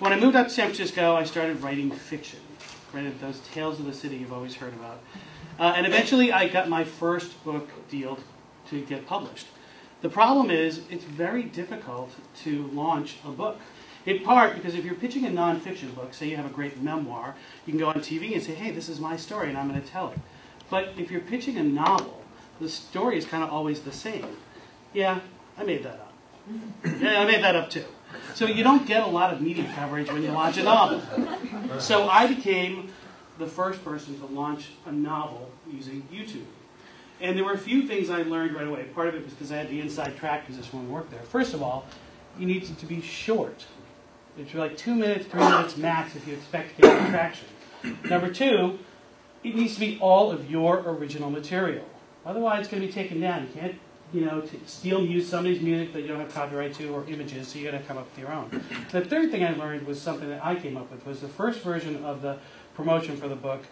When I moved out to San Francisco, I started writing fiction. Right, those tales of the city you've always heard about. And eventually I got my first book deal to get published. The problem is it's very difficult to launch a book. In part because if you're pitching a nonfiction book, say you have a great memoir, you can go on TV and say, hey, this is my story and I'm going to tell it. But if you're pitching a novel, the story is kind of always the same. Yeah, I made that up. Yeah, I made that up too. So you don't get a lot of media coverage when you launch a novel. So I became the first person to launch a novel using YouTube. And there were a few things I learned right away. Part of it was because I had the inside track because this one worked there. First of all, you need it to be short. It's like 2 minutes, 3 minutes max if you expect to get traction. Number two, it needs to be all of your original material. Otherwise, it's going to be taken down. You can't, steal somebody's music that you don't have copyright to or images, so you got to come up with your own. The third thing I learned was something that I came up with was the first version of the promotion for the book.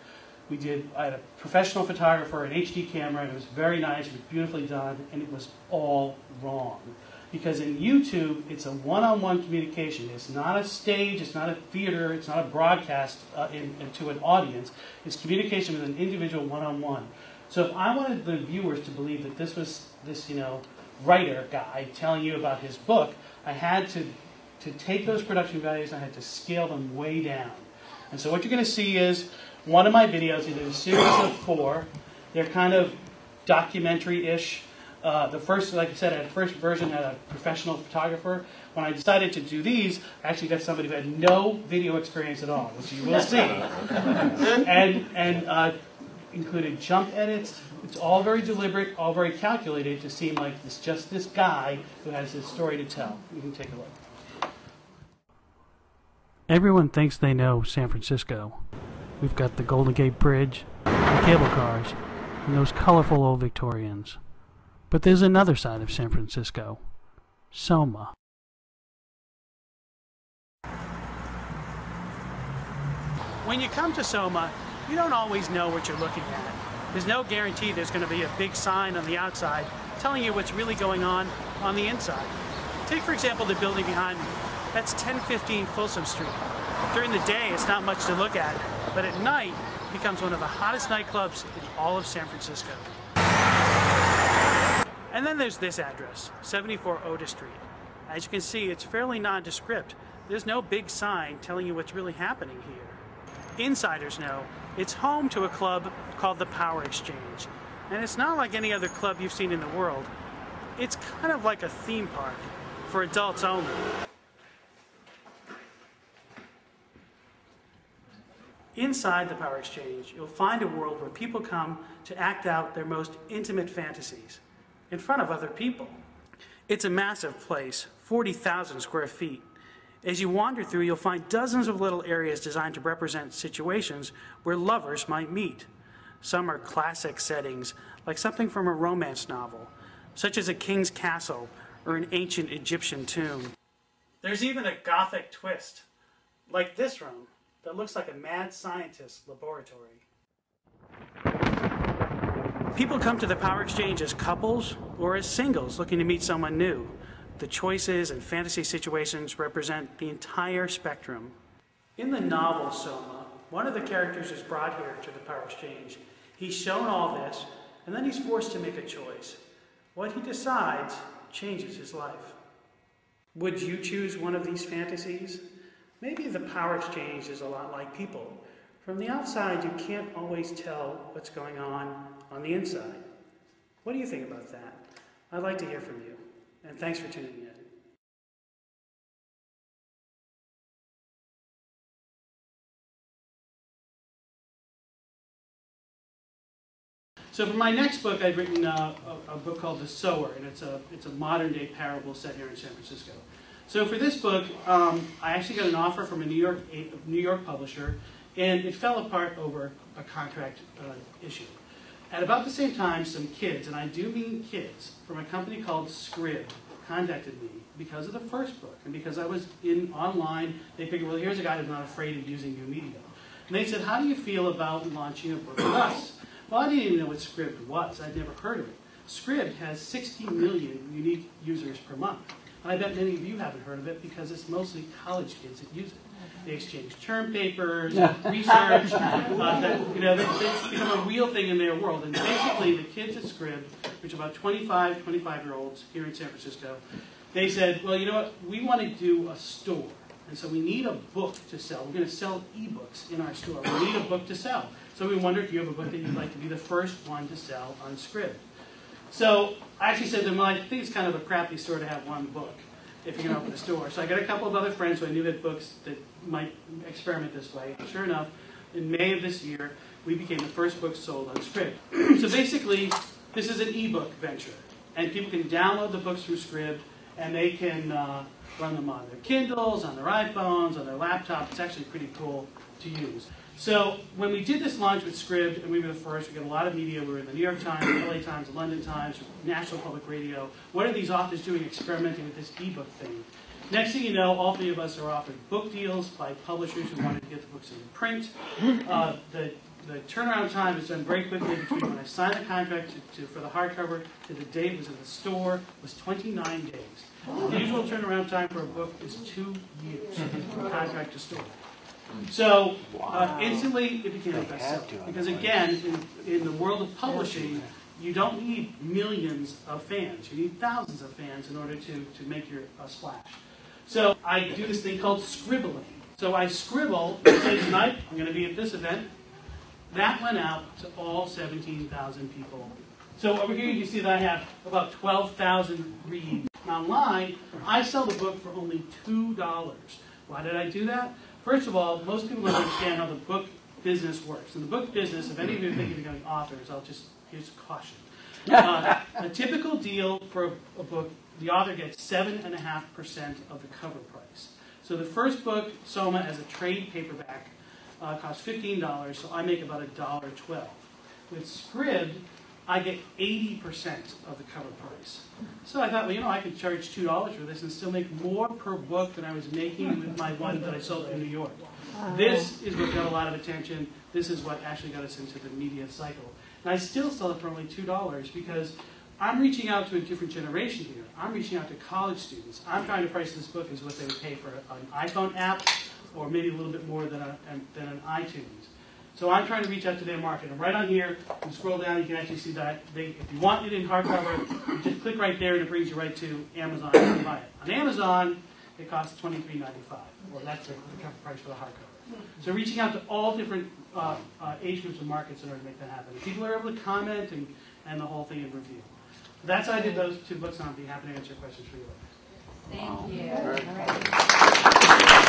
I had a professional photographer, an HD camera, and it was very nice, it was beautifully done, and it was all wrong. Because in YouTube, it's a one-on-one communication. It's not a stage, it's not a theater, it's not a broadcast to an audience. It's communication with an individual one-on-one. So if I wanted the viewers to believe that this was this, writer guy telling you about his book, I had to take those production values and I had to scale them way down. And so what you're going to see is one of my videos, is a series of four. They're kind of documentary-ish. The first, like I said, I had the first version had a professional photographer. When I decided to do these, I actually got somebody who had no video experience at all, which you will see. And included jump edits. It's all very deliberate, all very calculated to seem like it's just this guy who has this story to tell. You can take a look. Everyone thinks they know San Francisco. We've got the Golden Gate Bridge, the cable cars, and those colorful old Victorians. But there's another side of San Francisco, Soma. When you come to Soma, you don't always know what you're looking at. There's no guarantee there's going to be a big sign on the outside telling you what's really going on the inside. Take, for example, the building behind me. That's 1015 Folsom Street. During the day, it's not much to look at, but at night, it becomes one of the hottest nightclubs in all of San Francisco. And then there's this address, 74 Otis Street. As you can see, it's fairly nondescript. There's no big sign telling you what's really happening here. Insiders know it's home to a club called the Power Exchange. And it's not like any other club you've seen in the world. It's kind of like a theme park for adults only. Inside the Power Exchange, you'll find a world where people come to act out their most intimate fantasies in front of other people. It's a massive place, 40,000 square feet. As you wander through, you'll find dozens of little areas designed to represent situations where lovers might meet. Some are classic settings, like something from a romance novel, such as a king's castle or an ancient Egyptian tomb. There's even a Gothic twist, like this room, that looks like a mad scientist's laboratory. People come to the Power Exchange as couples or as singles looking to meet someone new. The choices and fantasy situations represent the entire spectrum. In the novel Soma, one of the characters is brought here to the Power Exchange. He's shown all this, and then he's forced to make a choice. What he decides changes his life. Would you choose one of these fantasies? Maybe the Power Exchange is a lot like people. From the outside, you can't always tell what's going on the inside. What do you think about that? I'd like to hear from you, and thanks for tuning in. So for my next book, I've written a book called The Sower, and it's a modern-day parable set here in San Francisco. So for this book, I actually got an offer from a New York publisher, and it fell apart over a contract issue. At about the same time, some kids, and I do mean kids, from a company called Scribd contacted me because of the first book. And because I was online, they figured, well, here's a guy who's not afraid of using new media. And they said, how do you feel about launching a book with us? Well, I didn't even know what Scribd was. I'd never heard of it. Scribd has 60 million unique users per month. I bet many of you haven't heard of it because it's mostly college kids that use it. They exchange term papers, research, it's become a real thing in their world. And basically the kids at Scribd, which are about 25-year-olds here in San Francisco, they said, well, you know what, we want to do a store. And so we need a book to sell. We're going to sell ebooks in our store. We need a book to sell. So we wonder if you have a book that you'd like to be the first one to sell on Scribd. So I actually said to them, well, I think it's kind of a crappy store to have one book if you're going to open a store. So I got a couple of other friends who I knew that books that might experiment this way. Sure enough, in May of this year, we became the first book sold on Scribd. So basically, this is an ebook venture. And people can download the books through Scribd, and they can run them on their Kindles, on their iPhones, on their laptops. It's actually pretty cool to use. So when we did this launch with Scribd, and we were the first, we got a lot of media. We were in the New York Times, the LA Times, the London Times, National Public Radio. What are these authors doing experimenting with this ebook thing? Next thing you know, all three of us are offered book deals by publishers who wanted to get the books in print. The turnaround time is done very quickly between when I signed the contract for the hardcover to the day it was in the store was 29 days. The usual turnaround time for a book is 2 years from contract to store. So instantly it became a bestseller. Because again, in the world of publishing, you don't need millions of fans. You need thousands of fans in order to make your splash. So I do this thing called scribbling. So I scribble, say tonight, I'm going to be at this event. That went out to all 17,000 people. So over here you see that I have about 12,000 reads. Online, I sell the book for only $2. Why did I do that? First of all, most people don't understand how the book business works. In the book business, if any of you think of becoming authors, here's a caution. A typical deal for a book, the author gets 7.5% of the cover price. So the first book, Soma, as a trade paperback, costs $15, so I make about $1.12. With Scribd, I get 80% of the cover price. So I thought, well, you know, I could charge $2 for this and still make more per book than I was making with my one that I sold in New York. This is what got a lot of attention. This is what actually got us into the media cycle. And I still sell it for only $2 because I'm reaching out to a different generation here. I'm reaching out to college students. I'm trying to price this book as what they would pay for an iPhone app or maybe a little bit more than an iTunes. So I'm trying to reach out to their market. And right on here, you scroll down, you can actually see that. If you want it in hardcover, you just click right there and it brings you right to Amazon and buy it. On Amazon, it costs $23.95. Well, that's the cover price for the hardcover. So reaching out to all different age groups and markets in order to make that happen. And people are able to comment and the whole thing in review. So that's how I did those two books, and I'll be happy to answer questions for you later. Thank you. All right.